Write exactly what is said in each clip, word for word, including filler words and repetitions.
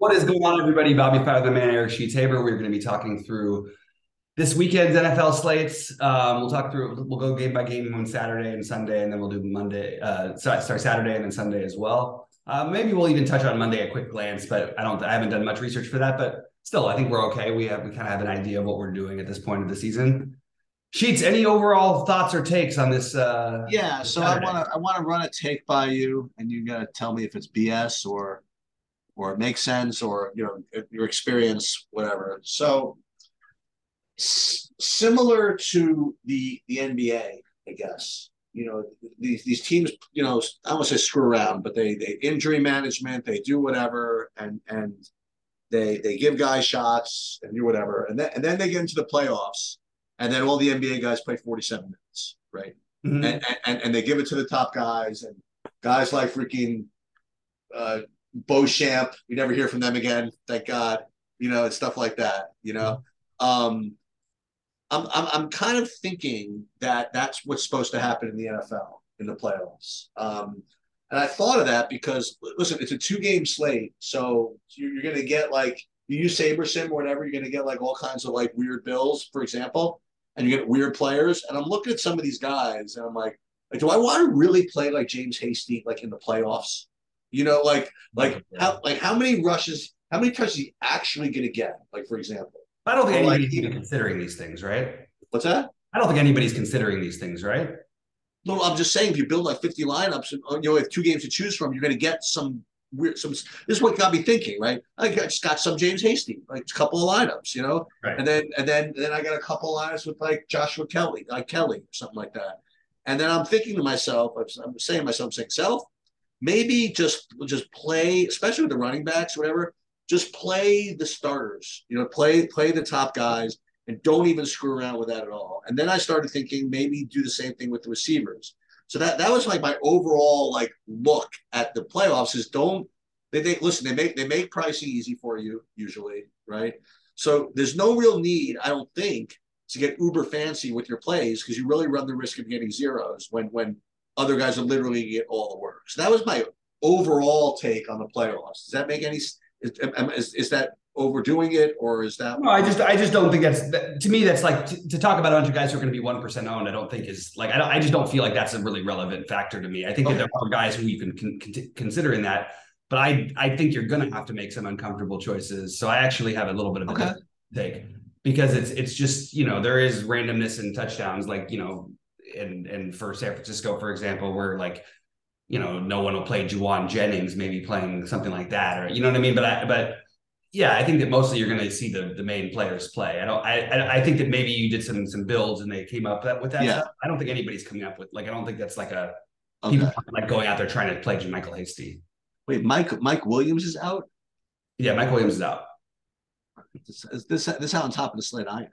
What is going on, everybody? Bobby Fowler, the man, Eric Sheets. We're going to be talking through this weekend's N F L slates. Um, we'll talk through. We'll go game by game on Saturday and Sunday, and then we'll do Monday. Uh, sorry, sorry, Saturday and then Sunday as well. Uh, maybe we'll even touch on Monday a quick glance, but I don't. I haven't done much research for that, but still, I think we're okay. We have we kind of have an idea of what we're doing at this point of the season. Sheets, any overall thoughts or takes on this? Uh, yeah, so Saturday? I want to I want to run a take by you, and you got to tell me if it's B S or or it makes sense, or you know your experience, whatever. So s- similar to the the N B A, I guess. You know these these teams. You know I won't say screw around, but they they injury management. They do whatever, and and they they give guys shots and do whatever, and then and then they get into the playoffs. And then all the N B A guys play forty-seven minutes, right? Mm-hmm. And, and and they give it to the top guys, and guys like freaking uh, Beauchamp, you never hear from them again, thank God, you know, and stuff like that, you know? Mm-hmm. Um, I'm, I'm I'm kind of thinking that that's what's supposed to happen in the N F L, in the playoffs. Um, and I thought of that because, listen, it's a two-game slate, so you're, you're going to get, like, you use SaberSim or whatever, you're going to get, like, all kinds of, like, weird bills, for example. And you get weird players. And I'm looking at some of these guys, and I'm like, like, do I want to really play like James Hasty, like in the playoffs? You know, like, like yeah. how, like how many rushes, how many touches is he actually going to get? Like, for example, I don't think or anybody's like, even considering these things, right? What's that? I don't think anybody's considering these things, right? No, I'm just saying, if you build like fifty lineups and you know have two games to choose from, you're going to get some weird. Some this is what got me thinking, right? I just got some James Hasty, like a couple of lineups, you know, right. and then and then then I got a couple of lineups with like Joshua Kelly, like Kelly or something like that. And then I'm thinking to myself, I'm saying to myself, I'm saying, self, maybe just just play, especially with the running backs, whatever. Just play the starters, you know, play play the top guys, and don't even screw around with that at all. And then I started thinking maybe do the same thing with the receivers. So that, that was like my overall like look at the playoffs is don't they they listen they make they make pricing easy for you usually, right? So there's no real need, I don't think, to get uber fancy with your plays because you really run the risk of getting zeros when when other guys are literally get all the work. So that was my overall take on the playoffs. Does that make any sense? Is, is, is that overdoing it, or is that? No, I just I just don't think that's that, to me. That's like to, to talk about a bunch of guys who are going to be one percent owned. I don't think is like I don't. I just don't feel like that's a really relevant factor to me. I think okay. that there are guys who you can con, con, consider in that, but I I think you're going to have to make some uncomfortable choices. So I actually have a little bit of a okay. take because it's it's just you know there is randomness in touchdowns, like you know and and for San Francisco, for example, where like. You know, no one will play Juwan Jennings, maybe playing something like that, or you know what I mean. But I, but yeah, I think that mostly you're going to see the, the main players play. I don't. I I think that maybe you did some some builds and they came up that, with that. Yeah. Stuff. I don't think anybody's coming up with like. I don't think that's like a okay. people like going out there trying to play Michael Hasty. Wait, Mike Mike Williams is out. Yeah, Mike Williams is out. This this, this how on top of the slate I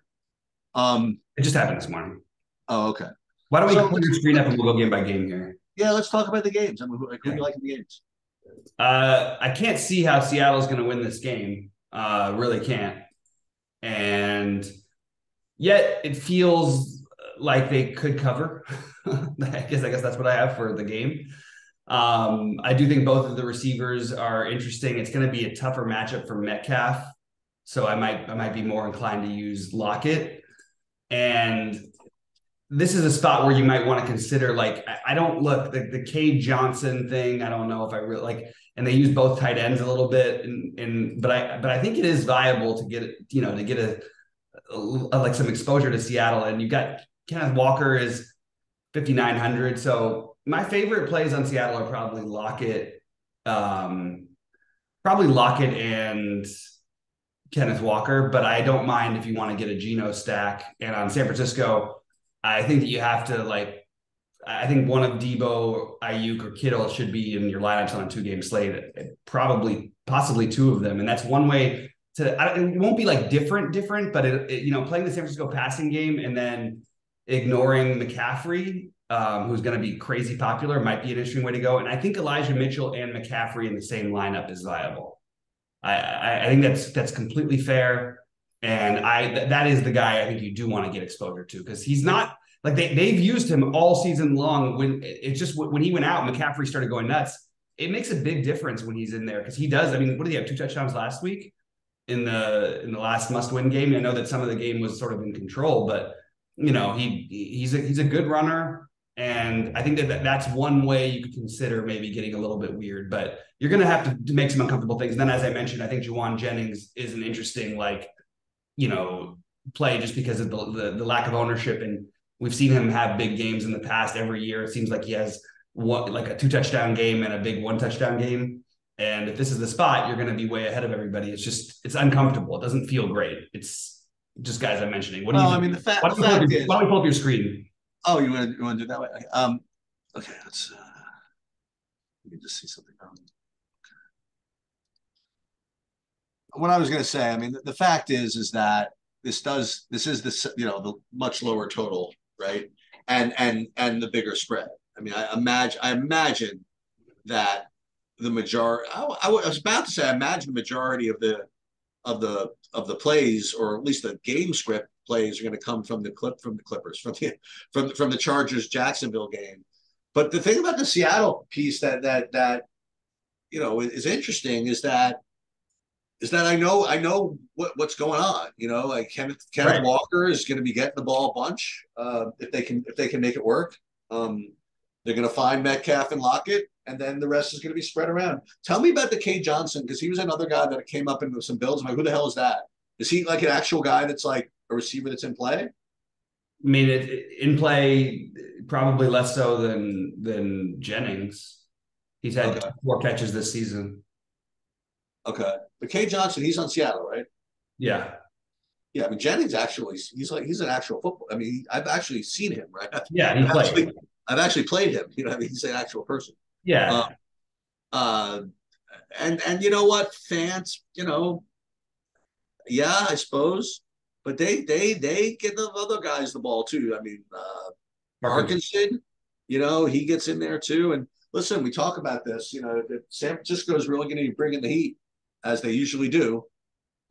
am. Um, it just happened this morning. Oh, okay. Why don't we so, put your screen up and we'll go game by game here? Yeah, let's talk about the games. I mean, who, like, who do you like in the games? Uh, I can't see how Seattle's going to win this game. Uh, really can't. And yet it feels like they could cover. I guess I guess that's what I have for the game. Um, I do think both of the receivers are interesting. It's going to be a tougher matchup for Metcalf, so I might I might be more inclined to use Lockett. And this is a spot where you might want to consider, like, I don't look, the, the K. Johnson thing, I don't know if I really, like, and they use both tight ends a little bit, and, and but I but I think it is viable to get, you know, to get a, a, a like, some exposure to Seattle, and you've got Kenneth Walker is fifty-nine hundred, so my favorite plays on Seattle are probably Lockett, um, probably Lockett and Kenneth Walker, but I don't mind if you want to get a Geno stack, and on San Francisco, I think that you have to, like, I think one of Debo, Ayuk, or Kittle should be in your lineups on a two-game slate, probably, possibly two of them. And that's one way to, I, it won't be, like, different, different, but, it, it, you know, playing the San Francisco passing game and then ignoring McCaffrey, um, who's going to be crazy popular, might be an interesting way to go. And I think Elijah Mitchell and McCaffrey in the same lineup is viable. I, I, I think that's that's completely fair. And I th- that is the guy I think you do want to get exposure to because he's not like they, they've used him all season long. When it's just when he went out, McCaffrey started going nuts. it makes a big difference when he's in there because he does. I mean, what did he have? Two touchdowns last week in the in the last must-win game. I know that some of the game was sort of in control, but you know, he he's a he's a good runner, and I think that that's one way you could consider maybe getting a little bit weird. But you're going to have to make some uncomfortable things. And then, as I mentioned, I think Juwan Jennings is an interesting, like, you know, play just because of the, the the lack of ownership, and we've seen him have big games in the past every year. It seems like he has what, like a two touchdown game and a big one touchdown game. And if this is the spot, you're going to be way ahead of everybody. It's just, it's uncomfortable. It doesn't feel great. It's just guys I'm mentioning. What do well, you I mean, the fact, why, the fact pull, is, why don't we pull up your screen? Oh, you want to, you want to do it that way? Okay. Um, okay. Let's, uh, let me just see something. Um, what I was going to say, I mean, the, the fact is, is that this does, this is the, you know, the much lower total, right? And, and, and the bigger spread. I mean, I imagine, I imagine that the majority, I, I was about to say, I imagine the majority of the, of the, of the plays, or at least the game script plays, are going to come from the clip, from the Clippers, from the, from, from the Chargers Jacksonville game. But the thing about the Seattle piece that, that, that, you know, is interesting is that, is that I know, I know what, what's going on, you know, like Kenneth, Kenneth right. Walker is going to be getting the ball a bunch. Uh, if they can, if they can make it work, um, they're going to find Metcalf and Lockett, and then the rest is going to be spread around. Tell me about the K. Johnson, because he was another guy that came up into some builds. I'm like, who the hell is that? Is he like an actual guy that's like a receiver that's in play? I mean, it, it, in play, probably less so than than Jennings. He's had okay. four catches this season. Okay. But K. Johnson, he's on Seattle, right? Yeah. Yeah, I mean, Jennings actually, he's like, he's an actual football. I mean, I've actually seen him, right? Yeah, he played. I've actually played him. You know, I mean, he's an actual person. Yeah. Uh, uh, and and you know what, fans, you know, yeah, I suppose, but they they they give the other guys the ball too. I mean, uh, Parkinson, you know, he gets in there too. And listen, we talk about this. You know, that San Francisco is really going to be bringing the heat, as they usually do.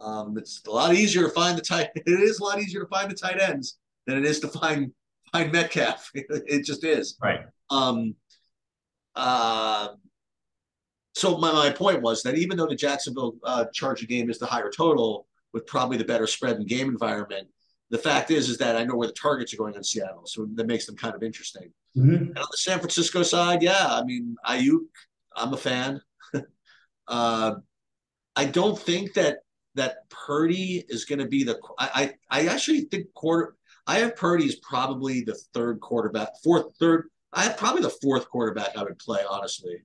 Um, it's a lot easier to find the tight. It is a lot easier to find the tight ends than it is to find. Find Metcalf. It just is. Right. Um, uh, so my, my point was that even though the Jacksonville uh, Charger game is the higher total with probably the better spread and game environment, the fact is is that I know where the targets are going in Seattle, so that makes them kind of interesting. Mm-hmm. And on the San Francisco side, yeah, I mean, Ayuk, I'm a fan. uh, I don't think that that Purdy is going to be the I, – I, I actually think quarter – I have Purdy as probably the third quarterback, fourth, third. I have probably the fourth quarterback I would play, honestly,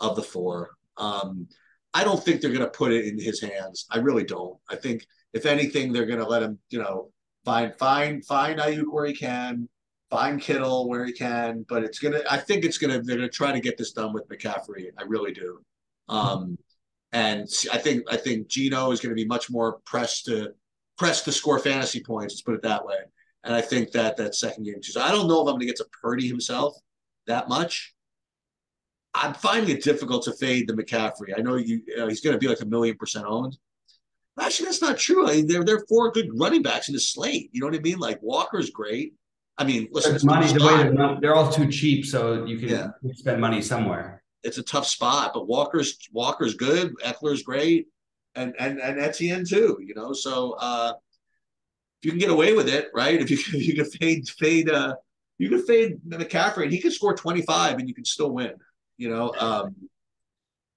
of the four. Um, I don't think they're going to put it in his hands. I really don't. I think if anything, they're going to let him, you know, find, find, find Ayuk where he can, find Kittle where he can. But it's going to, I think it's going to, they're going to try to get this done with McCaffrey. I really do. Um, and I think, I think Geno is going to be much more pressed to press to score fantasy points. Let's put it that way. And I think that that second game, too. So I don't know if I'm going to get to Purdy himself that much. I'm finding it difficult to fade the McCaffrey. I know you, you know, he's going to be like a million percent owned. Actually, that's not true. I mean, there, there are four good running backs in the slate. You know what I mean? Like, Walker's great. I mean, listen. It's money, the way they're, they're all too cheap, so you can yeah. spend money somewhere. It's a tough spot, but Walker's Walker's good. Eckler's great. And, and, and Etienne, too, you know? So, uh, if you can get away with it, right? If you can, you can fade, fade, uh, you can fade McCaffrey, and he could score twenty-five, and you can still win. You know, um,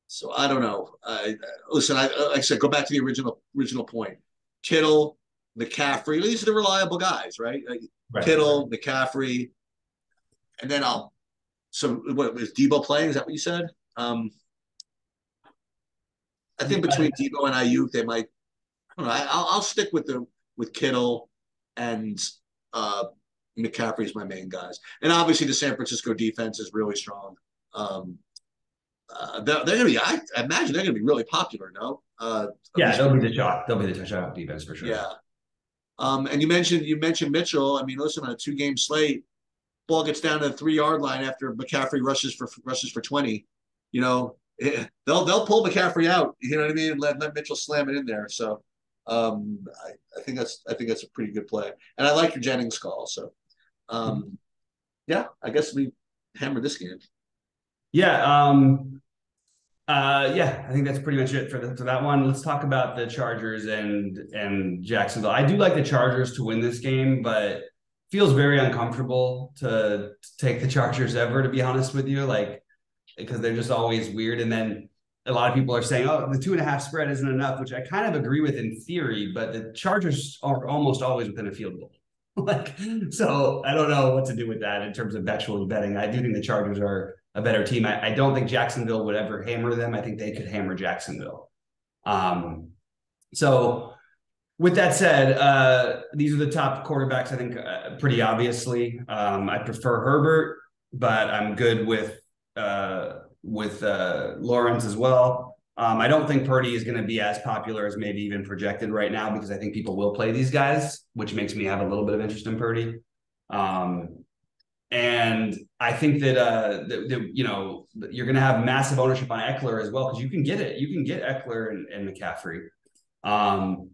so I don't know. Uh, listen, I, like I said, go back to the original original point. Kittle, McCaffrey, these are the reliable guys, right? right Kittle, right. McCaffrey, and then I'll. So what is Debo playing? Is that what you said? Um, I think between Debo and Ayuk, they might. I don't know. I, I'll, I'll stick with the. with Kittle and uh, McCaffrey is my main guys. And obviously the San Francisco defense is really strong. Um, uh, they're, they're going to be, I, I imagine they're going to be really popular, no? Uh, yeah, they'll be the shot. They'll be the touchdown defense for sure. Yeah. Um, and you mentioned, you mentioned Mitchell. I mean, listen, on a two game slate, ball gets down to the three yard line after McCaffrey rushes for, rushes for twenty, you know, it, they'll, they'll pull McCaffrey out. You know what I mean? And let, let Mitchell slam it in there. So, Um, I, I think that's I think that's a pretty good play, and I like your Jennings call. So, um, yeah, I guess we hammer this game. Yeah, um, Uh, yeah, I think that's pretty much it for, the, for that one. Let's talk about the Chargers and and Jacksonville. I do like the Chargers to win this game, but feels very uncomfortable to, to take the Chargers ever, to be honest with you, like, because they're just always weird. And then a lot of people are saying, oh, the two and a half spread isn't enough, which I kind of agree with in theory, but the Chargers are almost always within a field goal. Like, so I don't know what to do with that in terms of actual betting. I do think the Chargers are a better team. I, I don't think Jacksonville would ever hammer them. I think they could hammer Jacksonville. Um, so with that said, uh, these are the top quarterbacks, I think, uh, pretty obviously. Um, I prefer Herbert, but I'm good with uh, with uh, Lawrence as well. Um, I don't think Purdy is going to be as popular as maybe even projected right now, because I think people will play these guys, which makes me have a little bit of interest in Purdy. Um, and I think that, uh, that, that, you know, you're going to have massive ownership on Eckler as well, because you can get it. You can get Eckler and, and McCaffrey. Um,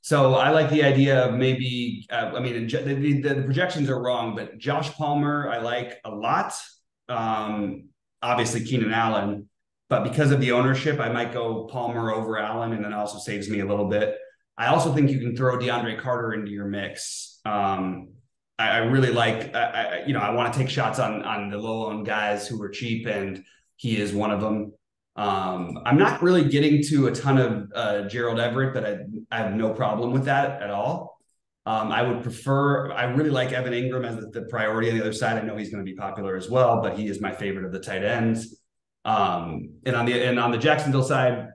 so I like the idea of maybe, uh, I mean, the, the, the projections are wrong, but Josh Palmer I like a lot. Um, obviously Keenan Allen. But because of the ownership, I might go Palmer over Allen, and then also saves me a little bit. I also think you can throw DeAndre Carter into your mix. Um, I, I really like, I, I, you know, I want to take shots on on the low-owned guys who are cheap, and he is one of them. Um, I'm not really getting to a ton of uh, Gerald Everett, but I, I have no problem with that at all. Um, I would prefer, I really like Evan Ingram as the, the priority on the other side. I know he's going to be popular as well, but he is my favorite of the tight ends. Um, and on the, and on the Jacksonville side,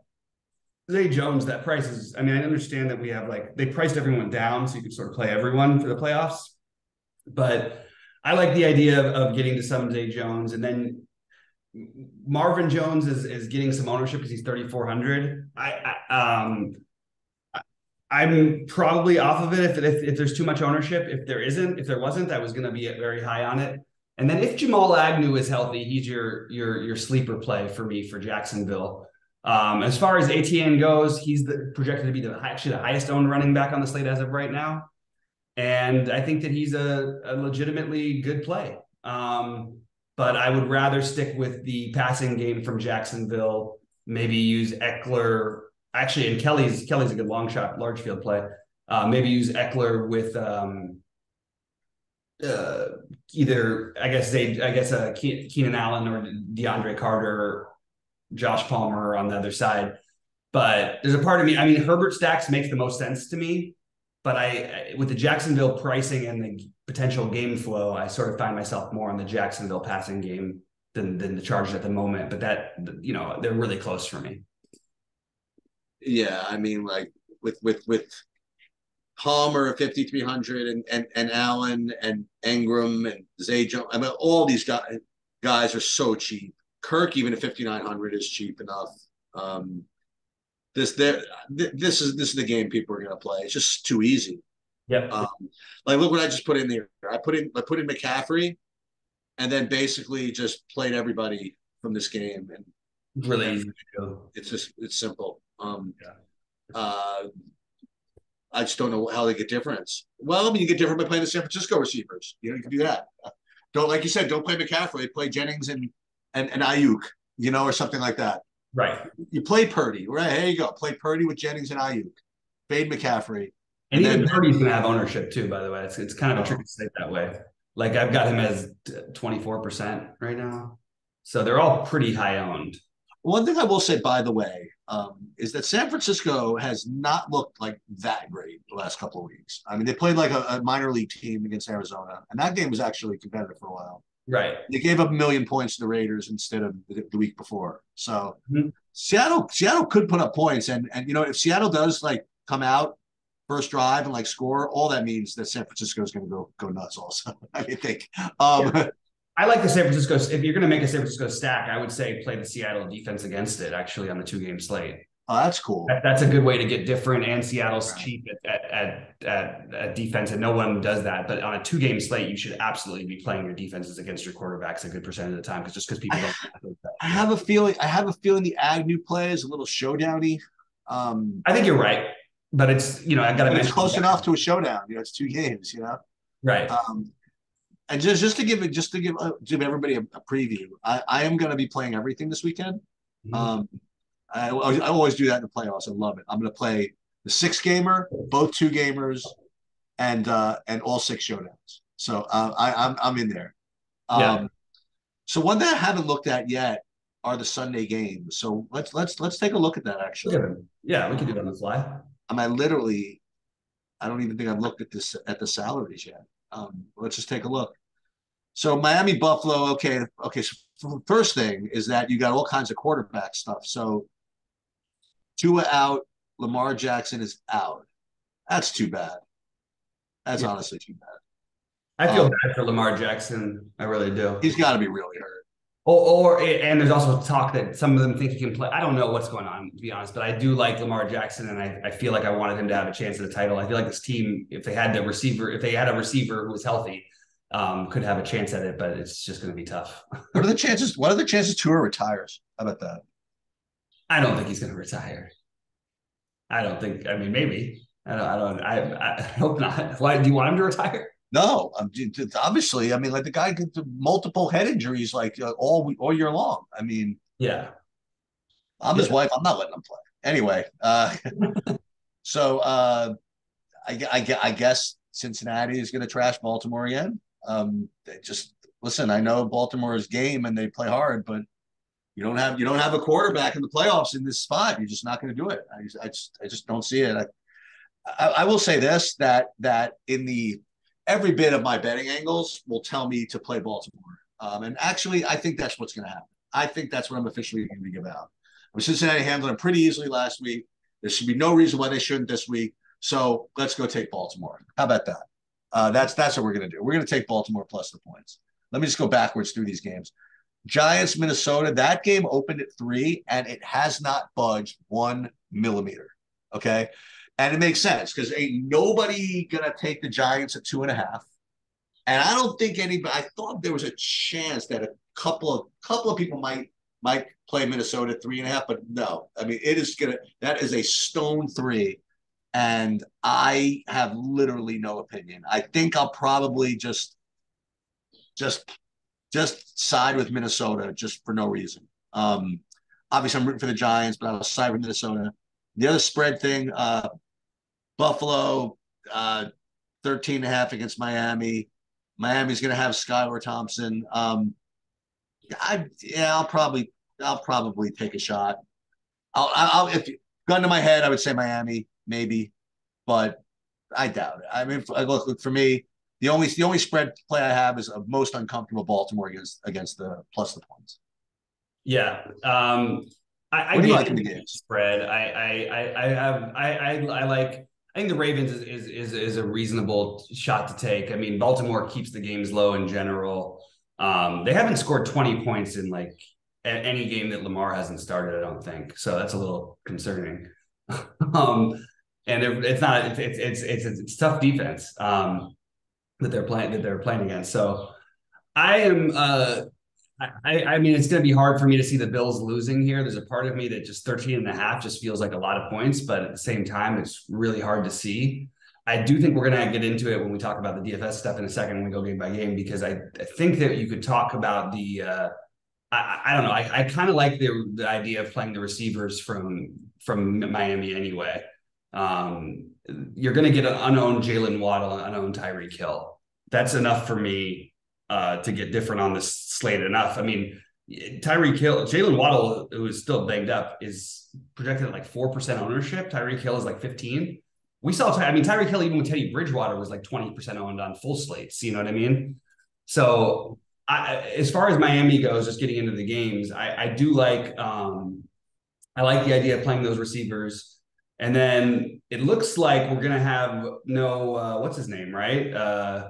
Zay Jones, that price is, I mean, I understand that we have like, they priced everyone down so you could sort of play everyone for the playoffs, but I like the idea of, of getting to some Zay Jones. And then Marvin Jones is, is getting some ownership because he's thirty-four hundred. I, I, um, I, I'm probably off of it. If, if, if there's too much ownership, if there isn't, if there wasn't, I was going to be very high on it. And then if Jamal Agnew is healthy, he's your your your sleeper play for me for Jacksonville. Um, as far as Etienne goes, he's the, projected to be the actually the highest owned running back on the slate as of right now, and I think that he's a, a legitimately good play. Um, but I would rather stick with the passing game from Jacksonville. Maybe use Eckler. Actually, and Kelly's Kelly's a good long shot, large field play. Uh, maybe use Eckler with. Um, Uh, either I guess they I guess uh, Ke- Keenan Allen or DeAndre Carter, Josh Palmer on the other side. But there's a part of me. I mean, Herbert stacks makes the most sense to me. But I, I with the Jacksonville pricing and the potential game flow, I sort of find myself more on the Jacksonville passing game than than the Chargers at the moment. But that, you know, they're really close for me. Yeah, I mean, like with with with. Palmer at fifty-three hundred and, and and Allen and Ingram and Zay Jones. I mean, all these guys, guys are so cheap. Kirk, even at fifty-nine hundred, is cheap enough. Um, this there, th- this is this is the game people are going to play. It's just too easy. Yeah. Um, like, look what I just put in there. I put in I put in McCaffrey, and then basically just played everybody from this game. And really, easy. It's just it's simple. Um, yeah. Uh, I just don't know how they get difference. Well, I mean, you get different by playing the San Francisco receivers. You know, you can do that. Don't, like you said, don't play McCaffrey. Play Jennings and and, and Ayuk, you know, or something like that. Right. You play Purdy, right? There you go. Play Purdy with Jennings and Ayuk. Fade McCaffrey. And, and even then, Purdy's going to have ownership too, by the way. It's it's kind of a tricky state that way. Like, I've got him as twenty-four percent right now. So they're all pretty high owned. One thing I will say, by the way, um, is that San Francisco has not looked like that great the last couple of weeks. I mean, they played like a, a minor league team against Arizona, and that game was actually competitive for a while. Right. They gave up a million points to the Raiders instead of the, the week before. So mm-hmm. Seattle, Seattle could put up points, and and you know, if Seattle does like come out first drive and like score, all that means that San Francisco is going to go go nuts. Also, I mean, think. Um, yeah. I like the San Francisco. If you're going to make a San Francisco stack, I would say play the Seattle defense against it, actually, on the two-game slate. Oh, that's cool. That, that's a good way to get different, and Seattle's right. cheap at, at, at, at defense, and no one does that. But on a two-game slate, you should absolutely be playing your defenses against your quarterbacks a good percent of the time, because just because people don't I, do that. I have a feeling I have a feeling the Agnew play is a little showdown-y. Um, I think you're right, but it's, you know, I've got to mention it's close enough to a showdown. You know, it's two games, you know? Right. Um, And just, just to give just to give uh, give everybody a, a preview, I, I am going to be playing everything this weekend. Mm-hmm. Um, I, I always do that in the playoffs. I love it. I'm going to play the six-gamer, both two-gamers, and uh, and all six showdowns. So uh, I, I'm I'm in there. Um, yeah. So one that I haven't looked at yet are the Sunday games. So let's let's let's take a look at that actually. Yeah, yeah we can do it on the fly. Um, I literally, I don't even think I've looked at this at the salaries yet. Um, let's just take a look. So Miami, Buffalo. Okay, okay. So first thing is that you got all kinds of quarterback stuff. So Tua out, Lamar Jackson is out. That's too bad. That's yeah. honestly too bad. I feel um, bad for Lamar Jackson. I really do. He's got to be really hurt. Or, or and there's also talk that some of them think he can play. I don't know what's going on, to be honest, but I do like Lamar Jackson, and I, I feel like I wanted him to have a chance at the title. I feel like this team, if they had the receiver, if they had a receiver who was healthy, um, could have a chance at it, but it's just going to be tough. What are the chances? What are the chances Tua retires? How about that? I don't think he's going to retire. I don't think. I mean, maybe. I don't. I don't. I, I hope not. Why do you want him to retire? No, I'm, obviously. I mean, like the guy gets multiple head injuries like uh, all all year long. I mean, yeah. I'm his yeah. wife. I'm not letting him play anyway. Uh, so uh, I, I, I guess Cincinnati is going to trash Baltimore again. Um, they just listen. I know Baltimore's game and they play hard, but you don't have you don't have a quarterback in the playoffs in this spot. You're just not going to do it. I, I just I just don't see it. I, I, I will say this that that in the every bit of my betting angles will tell me to play Baltimore. Um, and actually, I think that's what's going to happen. I think that's what I'm officially going to give out. I mean, Cincinnati handled them pretty easily last week. There should be no reason why they shouldn't this week. So let's go take Baltimore. How about that? Uh, that's that's what we're going to do. We're going to take Baltimore plus the points. Let me just go backwards through these games. Giants, Minnesota, that game opened at three, and it has not budged one millimeter. Okay. And it makes sense because ain't nobody going to take the Giants at two and a half. And I don't think anybody – I thought there was a chance that a couple of couple of people might might play Minnesota at three and a half, but no. I mean, it is going to – that is a stone three, and I have literally no opinion. I think I'll probably just just just side with Minnesota just for no reason. Um, obviously, I'm rooting for the Giants, but I'll side with Minnesota. The other spread thing, uh, Buffalo, uh, thirteen and a half against Miami. Miami's going to have Skylar Thompson. Um, I yeah, I'll probably I'll probably take a shot. I'll, I'll if gun to my head, I would say Miami maybe, but I doubt it. I mean, for, look for me, the only the only spread play I have is of most uncomfortable Baltimore against against the plus the points. Yeah. Um... I, I do like the game spread. I I I have I, I I like. I think the Ravens is, is is is a reasonable shot to take. I mean, Baltimore keeps the games low in general. Um, they haven't scored twenty points in like any game that Lamar hasn't started. I don't think so. That's a little concerning. um, and it, it's not. It's it's it's it's, it's tough defense um, that they're playing that they're playing against. So I am. Uh, I, I mean, it's going to be hard for me to see the Bills losing here. There's a part of me that just thirteen and a half just feels like a lot of points, but at the same time, it's really hard to see. I do think we're going to get into it when we talk about the D F S stuff in a second when we go game by game, because I, I think that you could talk about the, uh, I, I don't know. I, I kind of like the, the idea of playing the receivers from, from Miami anyway. Um, you're going to get an unowned Jalen Waddle, an unowned Tyreek Hill. That's enough for me. Uh, to get different on this slate enough. I mean, Tyreek Hill, Jalen Waddle, who is still banged up, is projected at like four percent ownership. Tyreek Hill is like fifteen. We saw, I mean, Tyreek Hill, even with Teddy Bridgewater, was like twenty percent owned on full slates. You know what I mean? So I, as far as Miami goes, just getting into the games, I, I do like, um, I like the idea of playing those receivers. And then it looks like we're going to have no, uh, what's his name, right? Uh,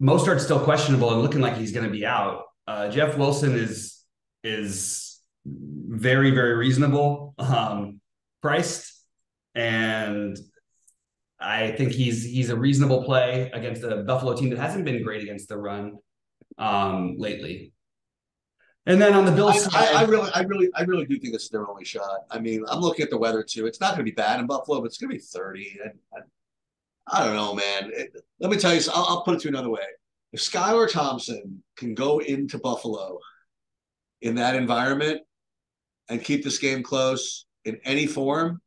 Mostert's still questionable and looking like he's going to be out. Uh, Jeff Wilson is is very, very reasonable um, priced, and I think he's he's a reasonable play against a Buffalo team that hasn't been great against the run um, lately. And then on the Bills, I, I, I really, I really, I really do think this is their only shot. I mean, I'm looking at the weather too. It's not going to be bad in Buffalo, but it's going to be thirty. And, and, I don't know, man. It, let me tell you, I'll, I'll put it to another way. If Skylar Thompson can go into Buffalo in that environment, and keep this game close in any form.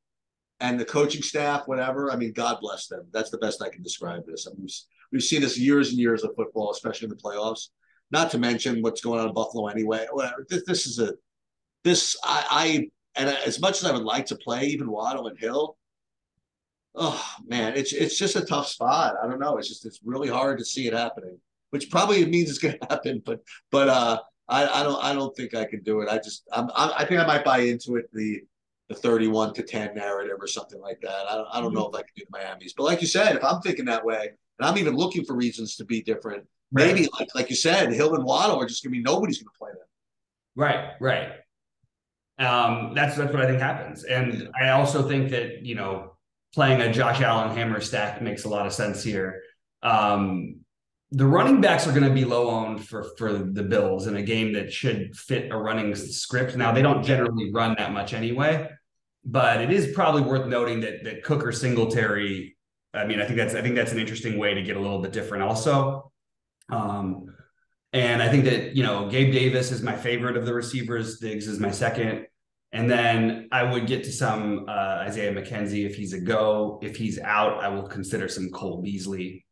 And the coaching staff, whatever, I mean, God bless them. That's the best I can describe this. I mean, we've, we've seen this years and years of football, especially in the playoffs, not to mention what's going on in Buffalo anyway. Whatever. This, this is a – this – I and as much as I would like to play even Waddle and Hill, oh, man, it's it's just a tough spot. I don't know. It's just it's really hard to see it happening, which probably means it's going to happen. But but uh, I, I don't I don't think I can do it. I just I'm, I I think I might buy into it the the thirty-one to ten narrative or something like that. I don't I don't mm-hmm. know if I can do the Miamis. But like you said, if I'm thinking that way, and I'm even looking for reasons to be different, right. maybe like like you said, Hill and Waddle are just going to be nobody's going to play them. Right. Right. Um, that's that's what I think happens, and yeah. I also think that you know. Playing a Josh Allen hammer stack makes a lot of sense here. Um, the running backs are going to be low owned for, for the Bills in a game that should fit a running script. Now, they don't generally run that much anyway, but it is probably worth noting that that Cook or Singletary. I mean, I think that's I think that's an interesting way to get a little bit different also. Um, and I think that, you know, Gabe Davis is my favorite of the receivers. Diggs is my second. And then I would get to some uh, Isaiah McKenzie if he's a go. If he's out, I will consider some Cole Beasley.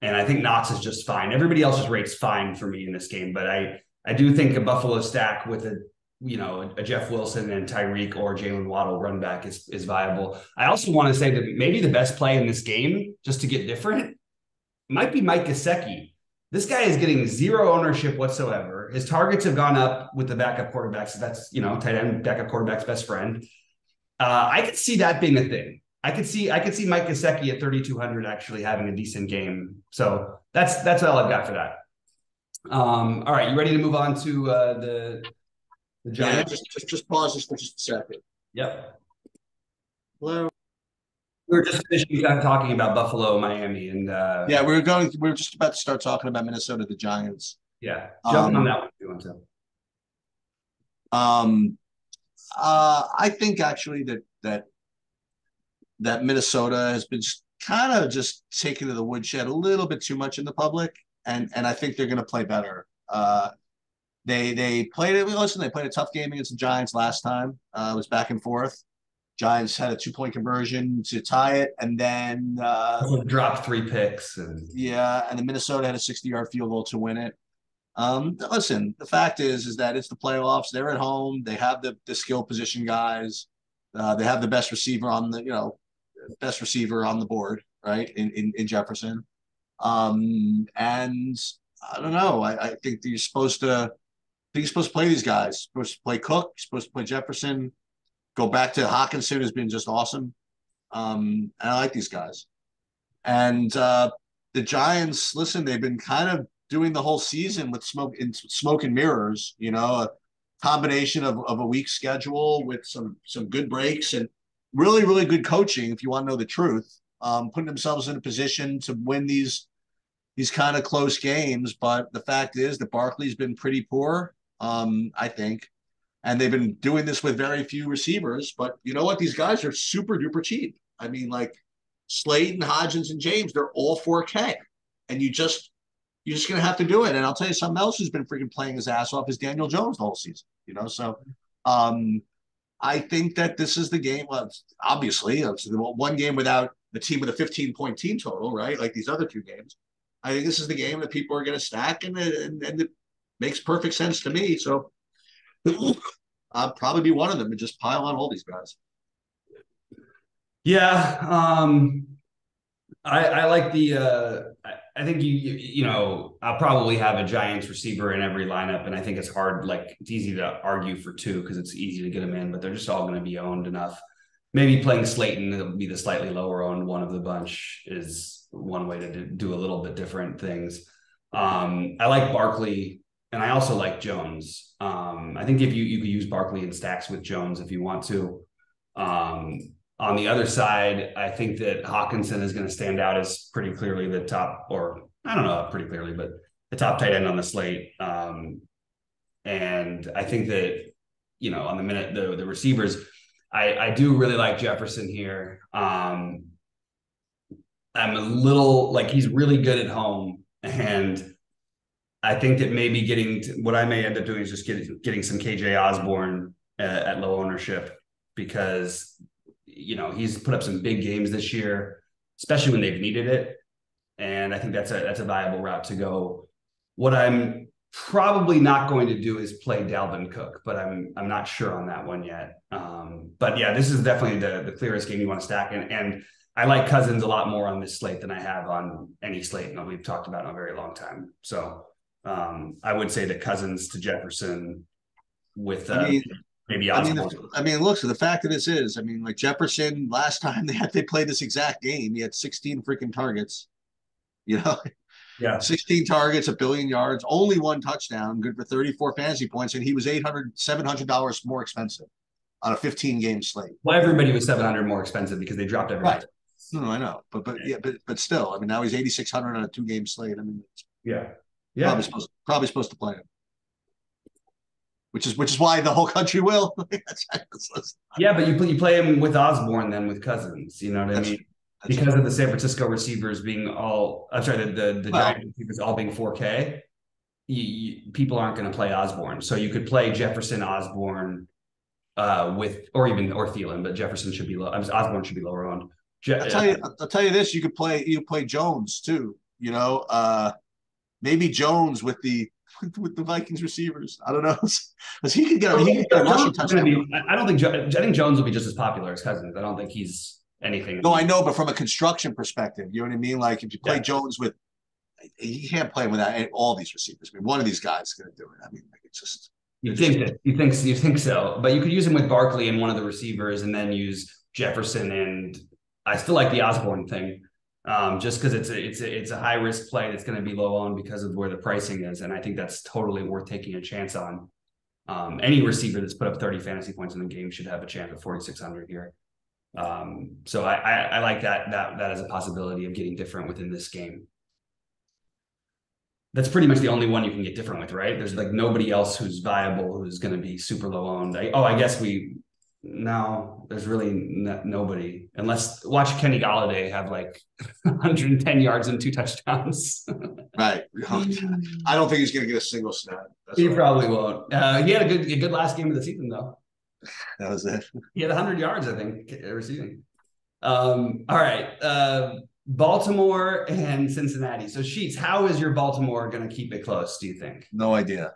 And I think Knox is just fine. Everybody else's rate's fine for me in this game. But I, I do think a Buffalo stack with a, you know, a Jeff Wilson and Tyreek or Jalen Waddle run back is, is viable. I also want to say that maybe the best play in this game, just to get different, might be Mike Gesicki. This guy is getting zero ownership whatsoever. His targets have gone up with the backup quarterbacks. That's, you know, tight end, backup quarterback's best friend. Uh, I could see that being a thing. I could see, I could see Mike Gesicki at thirty-two hundred actually having a decent game. So that's, that's all I've got for that. Um, all right. You ready to move on to uh, the, the Giants? Yeah, just, just, just pause this for just a second. Yep. Hello. We were just finishing talking about Buffalo, Miami, and uh, yeah, we were going. We were just about to start talking about Minnesota, the Giants. Yeah, jump um, on that one if you want to. Um, uh, I think actually that that that Minnesota has been kind of just taken to the woodshed a little bit too much in the public, and and I think they're going to play better. Uh, they they played it. Listen, they played a tough game against the Giants last time. Uh, it was back and forth. Giants had a two-point conversion to tie it, and then uh, dropped three picks. And... Yeah, and the Minnesota had a sixty-yard field goal to win it. Um, listen, the fact is, is that it's the playoffs. They're at home. They have the the skill position guys. Uh, they have the best receiver on the you know best receiver on the board, right? In in, in Jefferson, um, and I don't know. I, I think that you're supposed to. I think you're supposed to play these guys. You're supposed to play Cook. You're supposed to play Jefferson. Go back to Hawkinson has been just awesome. Um, and I like these guys. And uh, the Giants, listen, they've been kind of doing the whole season with smoke in smoke and mirrors, you know, a combination of, of a weak schedule with some some good breaks and really, really good coaching, if you want to know the truth, um, putting themselves in a position to win these these kind of close games. But the fact is that Barkley's been pretty poor, um, I think. And they've been doing this with very few receivers, but you know what? These guys are super duper cheap. I mean, like Slayton, Hodgins, and James, they're all four K. And you just, you're just going to have to do it. And I'll tell you something else who's been freaking playing his ass off is Daniel Jones the whole season, you know? So um, I think that this is the game. Well, obviously, it's one game without the team with a fifteen point team total, right? Like these other two games. I think this is the game that people are going to stack, and, and, and it makes perfect sense to me. So, I'll probably be one of them and just pile on all these guys. Yeah, um, I, I like the. Uh, I think you, you you know I'll probably have a Giants receiver in every lineup, and I think it's hard. Like it's easy to argue for two because it's easy to get them in, but they're just all going to be owned enough. Maybe playing Slayton, it'll be the slightly lower owned one of the bunch, is one way to do a little bit different things. Um, I like Barkley. And I also like Jones. Um, I think if you you could use Barkley and stacks with Jones if you want to. Um, on the other side, I think that Hawkinson is going to stand out as pretty clearly the top, or I don't know, pretty clearly, but the top tight end on the slate. Um, and I think that, you know, on the minute the the receivers, I, I do really like Jefferson here. Um, I'm a little like he's really good at home, and I think that maybe getting to, what I may end up doing is just get, getting some K J. Osborn at, at low ownership because, you know, he's put up some big games this year, especially when they've needed it. And I think that's a that's a viable route to go. What I'm probably not going to do is play Dalvin Cook, but I'm I'm not sure on that one yet. Um, but yeah, this is definitely the, the clearest game you want to stack. And, and I like Cousins a lot more on this slate than I have on any slate that we've talked about in a very long time. So um, I would say that Cousins to Jefferson with uh, I mean, maybe Osborn. I mean, I mean, look, so the fact of this is, I mean, like Jefferson, last time they had, they played this exact game, he had sixteen freaking targets, you know? Yeah, sixteen targets, a billion yards, only one touchdown, good for thirty-four fantasy points, and he was eight hundred, seven hundred dollars more expensive on a fifteen-game slate. Well, everybody was seven hundred dollars more expensive because they dropped everybody. Right. No, no, I know, but but yeah, but but still, I mean, now he's eighty-six hundred on a two-game slate. I mean, yeah, yeah, probably supposed to, probably supposed to play him, which is which is why the whole country will. Yeah, but you play, you play him with Osborn then with Cousins, you know what That's I mean? True. That's because true. Of the San Francisco receivers being all, I'm sorry, the the, the well, Giant receivers all being four K, you, you, people aren't going to play Osborn. So you could play Jefferson, Osborn, uh, with, or even, or Thielen, but Jefferson should be low. I'm Osborn should be lower owned. Je- I'll tell you, I'll tell you this: you could play, you could play Jones too. You know, uh, maybe Jones with the with the Vikings receivers. I don't know, because he could get, he could get a rushing touchdown. Be, I don't think I think Jones will be just as popular as Cousins. I don't think he's. Anything. No, I know, but from a construction perspective, you know what I mean? Like if you play yeah. Jones with, he can't play without all these receivers. I mean, one of these guys is going to do it. I mean, like it's just. You think just, you think you think so, but you could use him with Barkley and one of the receivers, and then use Jefferson. And I still like the Osborne thing, um, just because it's a it's a it's a high risk play that's going to be low on because of where the pricing is, and I think that's totally worth taking a chance on. Um, any receiver that's put up thirty fantasy points in the game should have a chance at forty-six hundred here. Um, so I, I, I like that, that, that as a possibility of getting different within this game. That's pretty much the only one you can get different with, right? There's like nobody else who's viable, who's going to be super low owned. I, oh, I guess we, no, there's really n- nobody unless watch Kenny Galladay have like one hundred ten yards and two touchdowns. Right. I don't think he's going to get a single snap. That's he probably I'm won't. Uh, he had a good, a good last game of the season though. That was it. He had one hundred yards, I think, receiving. Um, all right. Uh, Baltimore and Cincinnati. So, Sheets, how is your Baltimore going to keep it close, do you think? No idea.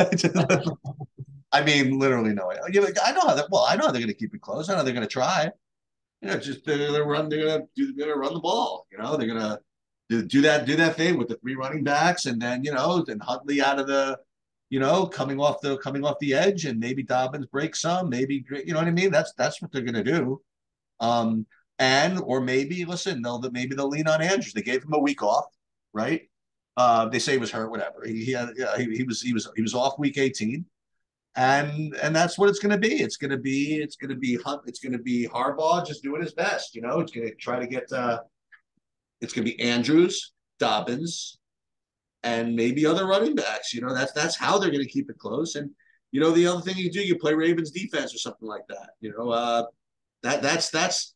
I mean, literally no idea. I know how that, well, I know how they're going to keep it close. I know they're going to try. You know, just they're going to run, they're going to run the ball. You know, they're going to do, do that, do that thing with the three running backs. And then, you know, then Huntley out of the, you know, coming off the coming off the edge, and maybe Dobbins breaks some, maybe, you know what I mean? That's that's what they're going to do. Um, and, or maybe, listen, they'll maybe they'll lean on Andrews. They gave him a week off, right? Uh, they say he was hurt, whatever. He he, had, yeah, he he was he was he was off week eighteen, and and that's what it's going to be. It's going to be it's going to be it's going to be Harbaugh just doing his best. You know, it's going to try to get. Uh, it's going to be Andrews, Dobbins. And maybe other running backs, you know, that's that's how they're going to keep it close. And, you know, the other thing you do, you play Ravens defense or something like that. You know, uh, that that's that's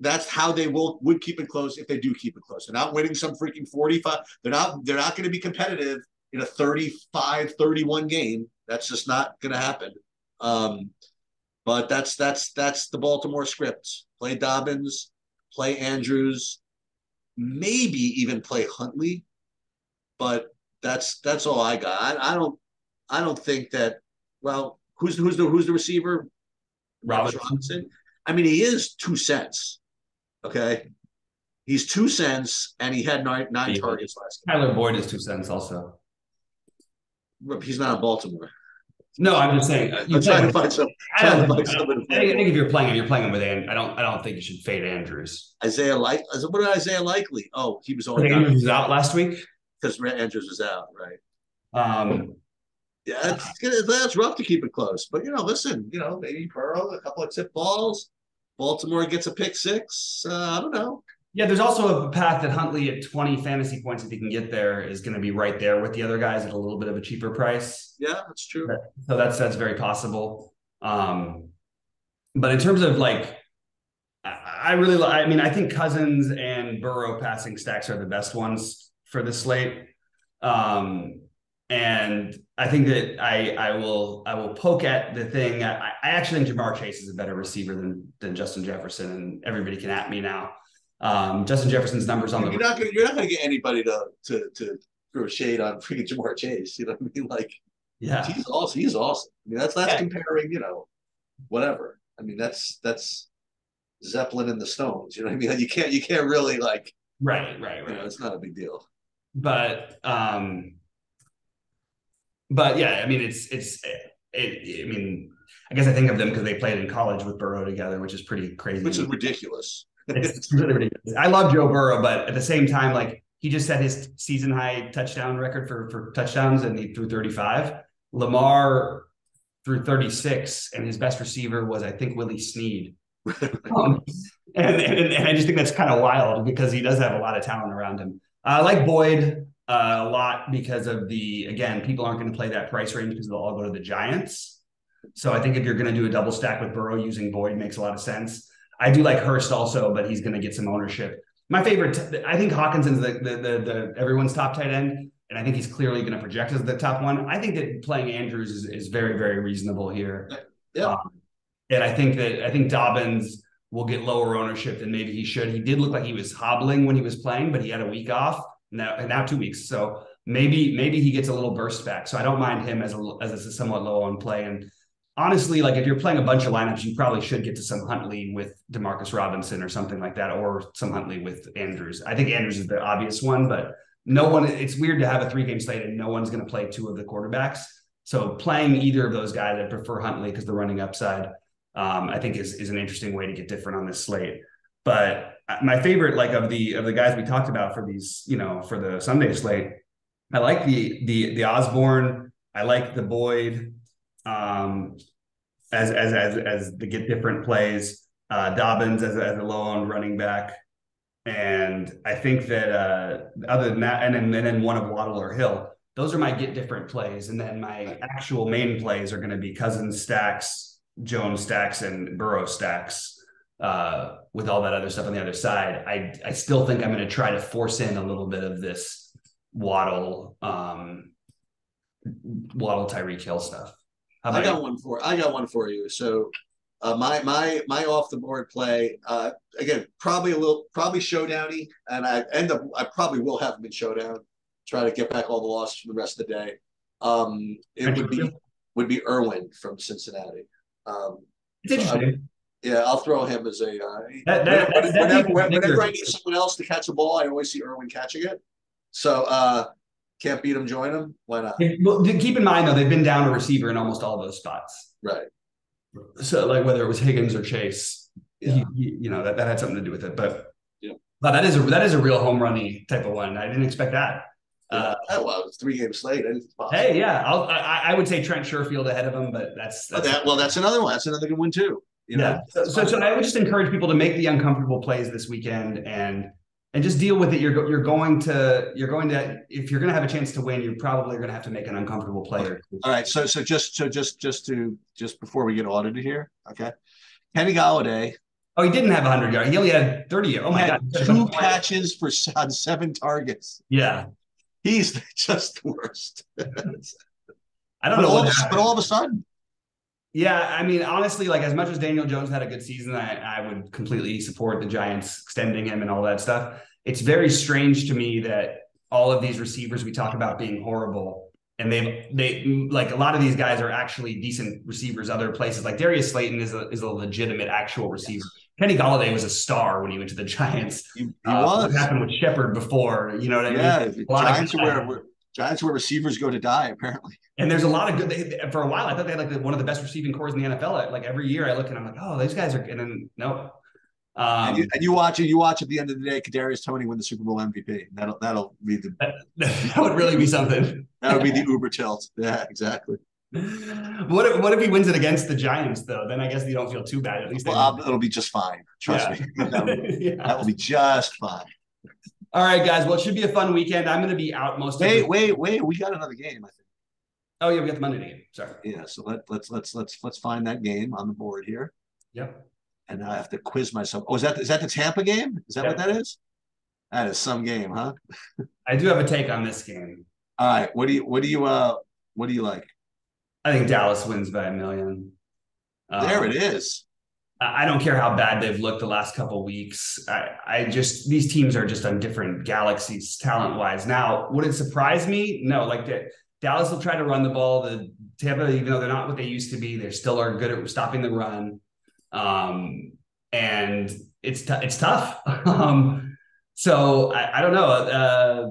that's how they will would keep it close if they do keep it close. They're not winning some freaking forty-five. They're not they're not going to be competitive in a thirty-five, thirty-one game. That's just not going to happen. Um, but that's that's that's the Baltimore script. Play Dobbins, play Andrews, maybe even play Huntley. But that's that's all I got. I, I don't I don't think that. Well, who's who's the who's the receiver? Robinson. Robinson. I mean, he is two cents. Okay, he's two cents, and he had nine, nine yeah. targets last game. Tyler Boyd is two cents also. He's not in Baltimore. No, I'm just saying. Uh, I'm trying to find some. I, don't, to find I, don't, I think if you're playing, if you're playing him with and I don't. I don't think you should fade Andrews. Isaiah like what did Isaiah Likely? Oh, he was on. Andrews was out last week. Because Andrews was out, right? Um, yeah, it's, that's rough to keep it close. But, you know, listen, you know, maybe Burrow, a couple of tip balls. Baltimore gets a pick six. Uh, I don't know. Yeah, there's also a path that Huntley at twenty fantasy points, if he can get there, is going to be right there with the other guys at a little bit of a cheaper price. Yeah, that's true. So that's that's very possible. Um, but in terms of, like, I, I really – I mean, I think Cousins and Burrow passing stacks are the best ones for the slate. Um, And I think that I I will I will poke at the thing. I, I actually think Jamar Chase is a better receiver than than Justin Jefferson, and everybody can at me now. Um, Justin Jefferson's numbers on the you're not gonna you're not gonna get anybody to to to throw shade on freaking Jamar Chase. You know what I mean? Like, yeah, he's awesome. He's awesome. I mean, that's that's yeah. comparing, you know, whatever. I mean, that's that's Zeppelin and the Stones. You know what I mean? Like, you can't you can't really like right right right. You know, it's not a big deal. But um, but yeah, I mean, it's it's it, it, I mean, I guess I think of them because they played in college with Burrow together, which is pretty crazy. Which is ridiculous. It's really ridiculous. I love Joe Burrow, but at the same time, like, he just set his season high touchdown record for, for touchdowns, and he threw thirty-five. Lamar threw thirty-six, and his best receiver was, I think, Willie Snead. um, and, and and I just think that's kind of wild because he does have a lot of talent around him. I uh, like Boyd uh, a lot because of the, again, people aren't going to play that price range because they'll all go to the Giants. So I think if you're going to do a double stack with Burrow, using Boyd makes a lot of sense. I do like Hurst also, but he's going to get some ownership. My favorite, t- I think Hawkinson's the, the the the everyone's top tight end, and I think he's clearly going to project as the top one. I think that playing Andrews is, is very, very reasonable here. Yeah, um, and I think that I think Dobbins will get lower ownership than maybe he should. He did look like he was hobbling when he was playing, but he had a week off now, and now two weeks, so maybe maybe he gets a little burst back. So I don't mind him as a as a somewhat low on play. And honestly, like, if you're playing a bunch of lineups, you probably should get to some Huntley with DeMarcus Robinson or something like that, or some Huntley with Andrews. I think Andrews is the obvious one, but no one, it's weird to have a three-game slate and no one's going to play two of the quarterbacks. So playing either of those guys, I prefer Huntley because the running upside, um, I think is, is an interesting way to get different on this slate. But my favorite, like, of the, of the guys we talked about for these, you know, for the Sunday slate, I like the, the, the Osborn. I like the Boyd. Um, as as as as the get different plays, uh, Dobbins as as a low on running back, and I think that uh, other than that, and then and then one of Waddle or Hill. Those are my get different plays, and then my actual main plays are going to be Cousins stacks, Jones stacks, and Burrow stacks. Uh, with all that other stuff on the other side, I I still think I'm going to try to force in a little bit of this Waddle um, Waddle Tyreek Hill stuff. I got one for I got one for you. So uh, my my my off the board play, uh, again, probably a little probably showdowny, and I end up I probably will have him in showdown. Try to get back all the losses from the rest of the day. Um, it would be would be Irwin from Cincinnati. Um, it's interesting. So I, yeah, I'll throw him as a. Uh, that, that, whenever, that, that whenever, whenever I need someone else to catch a ball, I always see Irwin catching it. So. Uh, Can't beat them, join them. Why not? Well, keep in mind, though, they've been down a receiver in almost all those spots. Right. So, like, whether it was Higgins or Chase, yeah. he, he, you know, that, that had something to do with it. But, yeah. but that is a that is a real home runny type of one. I didn't expect that. Yeah. Uh, oh, well, it was three games late. Hey, yeah. I'll, I I would say Trent Sherfield ahead of him, but that's... that's that, well, that's another one. That's another good one, too. You know? Yeah. So, so, so I would just encourage people to make the uncomfortable plays this weekend and... And just deal with it. You're you're going to you're going to if you're going to have a chance to win, you're probably going to have to make an uncomfortable play. Okay. All right. So so just so just just to just before we get audited here, okay? Kenny Golladay. Oh, he didn't have one hundred yards. He only had thirty. Oh my God, two catches for on seven targets. Yeah, he's just the worst. I don't but know. All of, but all of a sudden. Yeah, I mean, honestly, like, as much as Daniel Jones had a good season, I, I would completely support the Giants extending him and all that stuff. It's very strange to me that all of these receivers we talk about being horrible, and they they like a lot of these guys are actually decent receivers other places. Like Darius Slayton is a is a legitimate actual receiver. Yes. Kenny Golladay was a star when he went to the Giants. He, he uh, was. What happened with Shepard before? You know what I yeah, mean? Yeah, Giants were. Giants where receivers go to die, apparently. And there's a lot of good. They, for a while, I thought they had like the, one of the best receiving cores in the N F L. Like every year, I look and I'm like, oh, these guys are. And then nope. Um, and, you, and you watch it. You watch at the end of the day, Kadarius Toney win the Super Bowl M V P. That'll that'll be the. That, that would really be something. That would be the Uber tilt. Yeah, exactly. What if what if he wins it against the Giants though? Then I guess you don't feel too bad. At least well, it'll be just fine. Trust yeah. me, that will yeah. be just fine. All right, guys. Well, it should be a fun weekend. I'm going to be out most. Wait, of the- wait, wait. We got another game, I think. Oh yeah, we got the Monday game. Sorry. Yeah. So let let's let's let's let's find that game on the board here. Yep. And I have to quiz myself. Oh, is that is that the Tampa game? Is that yep. what that is? That is some game, huh? I do have a take on this game. All right. What do you what do you uh what do you like? I think Dallas wins by a million. Um, there it is. I don't care how bad they've looked the last couple of weeks. I, I just, these teams are just on different galaxies talent wise. Now, would it surprise me? No, like the, Dallas will try to run the ball. The Tampa, even though they're not what they used to be, they still are good at stopping the run. Um, and it's, t- it's tough. um, so I, I don't know. Uh,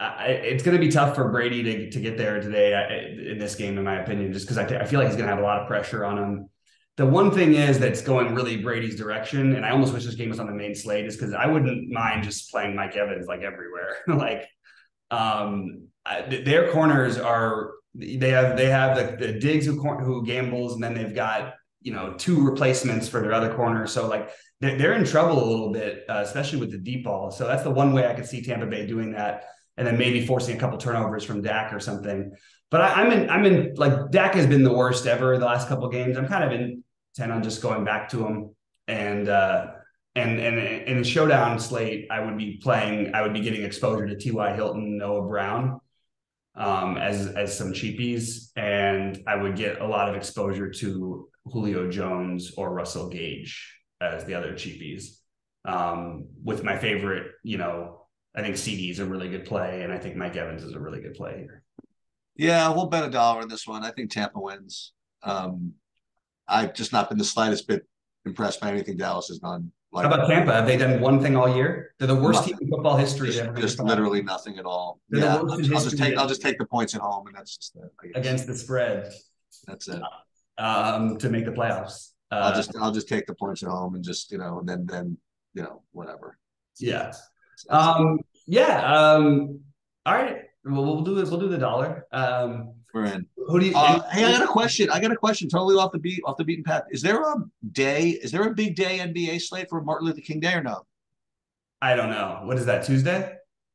I, it's going to be tough for Brady to, to get there today I, in this game, in my opinion, just because I, th- I feel like he's going to have a lot of pressure on him. The one thing is that's going really Brady's direction, and I almost wish this game was on the main slate, is because I wouldn't mind just playing Mike Evans like everywhere. like um, I, their corners are they have they have the, the Diggs who who gambles, and then they've got you know two replacements for their other corner. So like they're, they're in trouble a little bit, uh, especially with the deep ball. So that's the one way I could see Tampa Bay doing that, and then maybe forcing a couple turnovers from Dak or something. But I, I'm in I'm in like Dak has been the worst ever the last couple of games. I'm kind of in. ten on just going back to him, and uh, and and in the showdown slate, I would be playing. I would be getting exposure to T Y. Hilton, Noah Brown, um, as as some cheapies, and I would get a lot of exposure to Julio Jones or Russell Gage as the other cheapies. Um, with my favorite, you know, I think C D is a really good play, and I think Mike Evans is a really good play here. Yeah, we'll bet a dollar on this one. I think Tampa wins. Um, I've just not been the slightest bit impressed by anything Dallas has done. Like, how about Tampa? Have they done one thing all year? They're the worst nothing. team in football history. Just, ever just literally nothing at all. They're yeah, I'll, I'll, just take, I'll just take the points at home, and that's just it. Against the spread. That's it. Um, to make the playoffs. Uh, I'll just I'll just take the points at home, and just you know, and then then you know, whatever. Yeah. Um, yeah. Um, all right. Well, we'll do this. We'll do the dollar. Um, We're in. Who do you, uh, hey, I got a question. I got a question totally off the beat, off the beaten path. Is there a day? Is there a big day N B A slate for Martin Luther King Day or no? I don't know. What is that? Tuesday?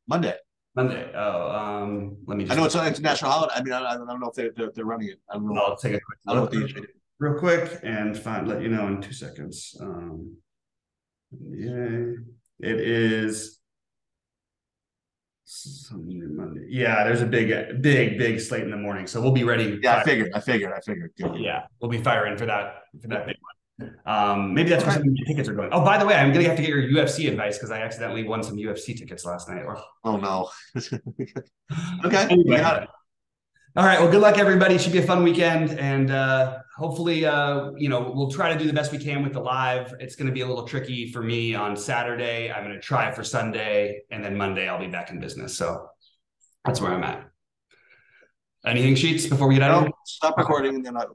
Monday. Monday. Oh, um, let me. Just I know it's an international holiday. I mean, I, I don't know if they're they're, they're running it. I don't know. I'll take a quick. I don't know if real quick and find let you know in two seconds. Um, yeah, it is. Monday. Yeah, there's a big, big, big slate in the morning, so we'll be ready. Yeah, I figured, I figured, I figured. Yeah, yeah we'll be firing for that for that big one. Um, maybe that's where the tickets are going. Oh, by the way, I'm gonna have to get your U F C advice because I accidentally won some U F C tickets last night. Or... Oh no. Okay, anyway. Got it. All right. Well, good luck, everybody. It should be a fun weekend, and uh, hopefully, uh, you know, we'll try to do the best we can with the live. It's going to be a little tricky for me on Saturday. I'm going to try for Sunday, and then Monday I'll be back in business. So that's where I'm at. Anything, Sheets? Before we get out, no, stop recording, and then I.